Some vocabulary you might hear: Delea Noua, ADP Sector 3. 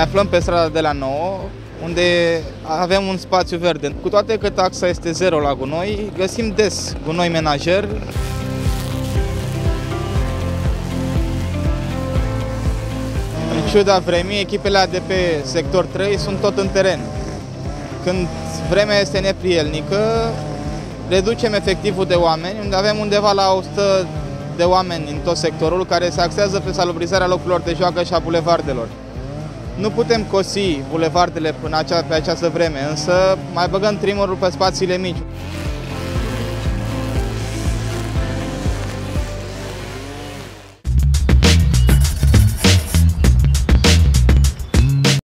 Ne aflăm pe strada Delea Noua, unde avem un spațiu verde. Cu toate că taxa este zero la gunoi, găsim des gunoi menajer. În ciuda vremii, echipele ADP Sector 3 sunt tot în teren. Când vremea este neprielnică, reducem efectivul de oameni, unde avem undeva la 100 de oameni în tot sectorul, care se axează pe salubrizarea locurilor de joacă și a bulevardelor. Nu putem cosi bulevardele pe această vreme, însă mai băgăm trimurul pe spațiile mici.